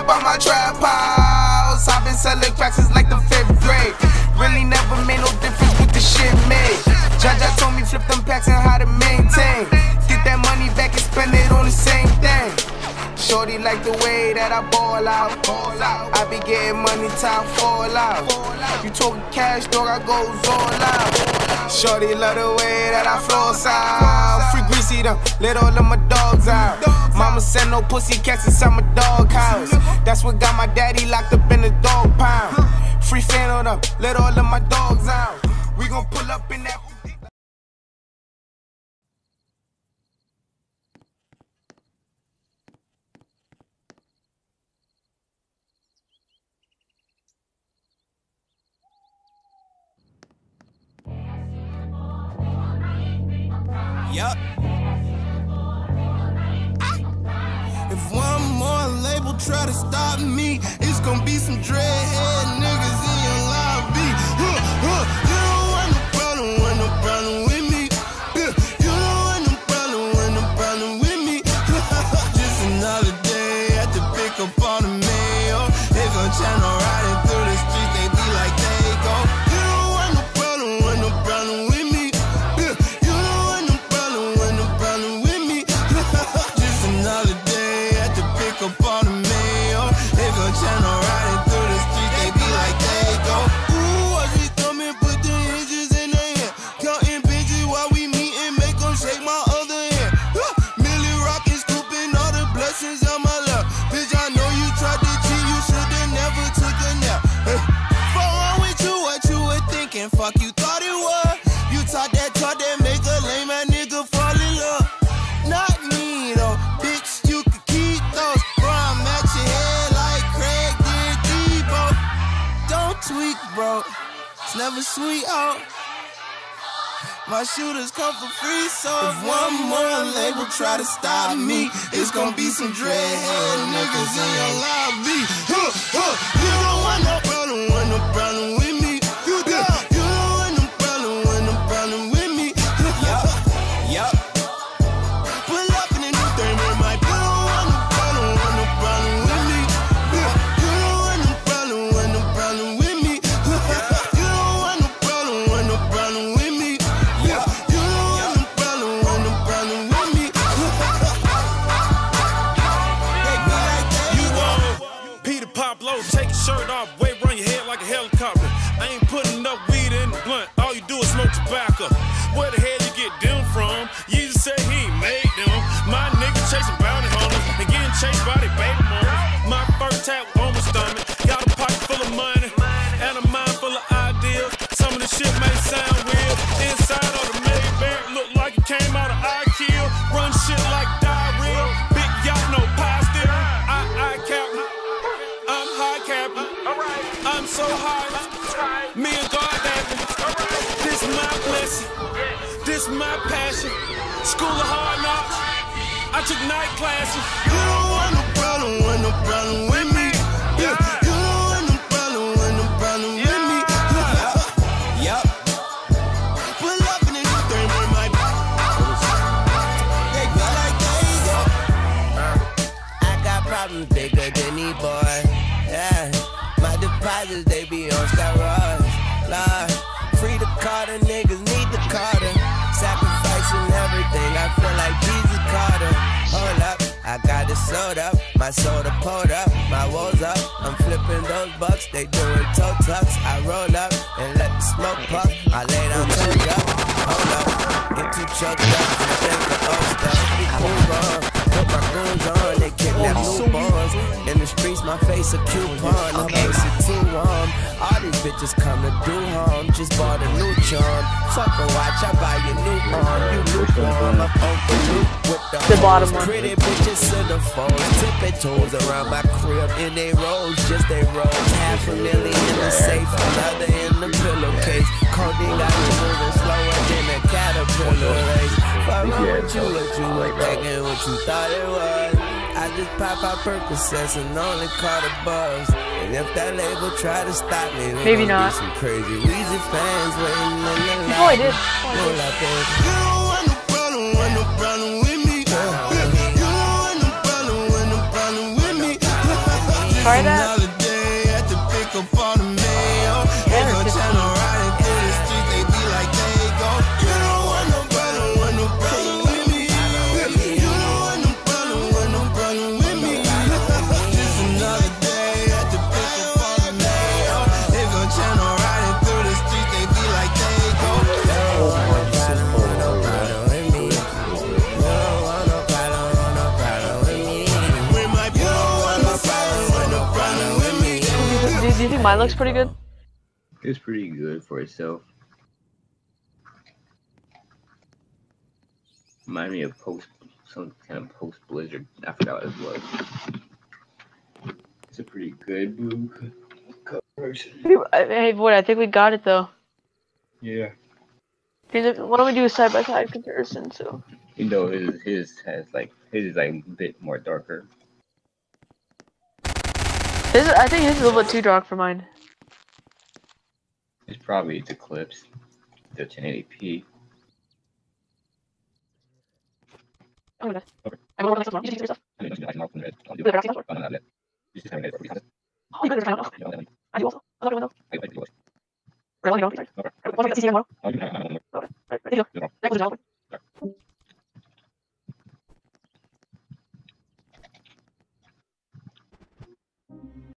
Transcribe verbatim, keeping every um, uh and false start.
up on my trap house. I've been selling cracks since like the fifth grade. Really never made no difference with the shit made. Jaja told me flip them packs and how to maintain. Get that money back and spend it on the same thing. Shorty like the way that I ball out. I be getting money, time fall out. You talking cash, dog, I goes all out. Shorty love the way that I floss out. Free greasy them, let all of my dogs out. Mama send no pussy cats inside my dog house. That's what got my daddy locked up in the dog pound. Free fan on them, let all of my dogs out. We gon' pull up in that. Yup. If one more label try to stop me, it's gonna be some dreadhead niggas in your lobby. You don't want no problem, want no problem with me. You don't want no problem, want no problem with me. Just another day at the pick up on the mail. They gon' channel riding through the streets, they be like they go. You don't want no problem, want no problem with me. Fuck you thought it was. You taught that, taught that make a lame ass nigga fall in love. Not me though, bitch, you could keep those. Bro, I'm at your head like Craig did Debo. Don't tweak, bro, it's never sweet, oh. My shooters come for free, so if one more label try to stop me, it's gonna be some dreadhead niggas in your lobby. Huh, huh, you don't want no problem, want no problem with me. My passion, school of hard knocks. I took night classes. You don't want no problem, want no problem with me. Yeah. You don't want no problem, want no problem with me. Yeah. Yup. Pull up in this thing with my they go like they go. Uh, I got problems bigger than any boy. Yeah. My deposits they be on steroids. Lord, free the Carter, niggas need the Carter. Sacrificing everything, I feel like Jesus Carter. Hold up, I got it sold up, my soda pulled up, my woes up. I'm flipping those bucks, they doing toe tucks. I roll up and let the smoke puff. I lay down, choke up, hold up, get too choked up. I think the old stuff, I move on, put my goons on. They kidnap newborns, in the streets my face a coupon. I face it too warm, all these bitches come to do harm. Just bought a new charm, fuck a watch, I buy your new arm. You lukewarm, I'm open loop with the, the bottom one. Pretty bitches in the phones, tipping toes around my crib. In they rolls, just they rolls. Half a million in the safe, another in the pillowcase. Cody got me moving slower than a caterpillar race. Fuck with you, what you were thinking, what you thought it was. I just pop out Percocets and only caught a buzz. And if that label try to stop me, maybe not. Some crazy Weezy fans waiting in the line. Oh, I did. You don't want no problem, want no problem with me. You don't want no problem, want no problem with me. try that? Do you think mine looks pretty good? It's pretty good for itself. Remind me of post, some kind of post Blizzard. I forgot what it was. It's a pretty good blue cover. Hey, boy, I think we got it though. Yeah. Why don't we do a side by side comparison? So. You know, his his has like his is like a bit more darker. This is, I think his is a little bit too dark for mine. It's probably its Eclipse. The ten eighty p. I'm gonna. I'm gonna work on this yourself. I mean, I can mark from the I'll do it. I'm not it. You're just having it. Oh, you better try it. No, I do also. I'm not doing I do also. We're not going to be sorry. I'm going to see you tomorrow. Right, there you go. That was a job.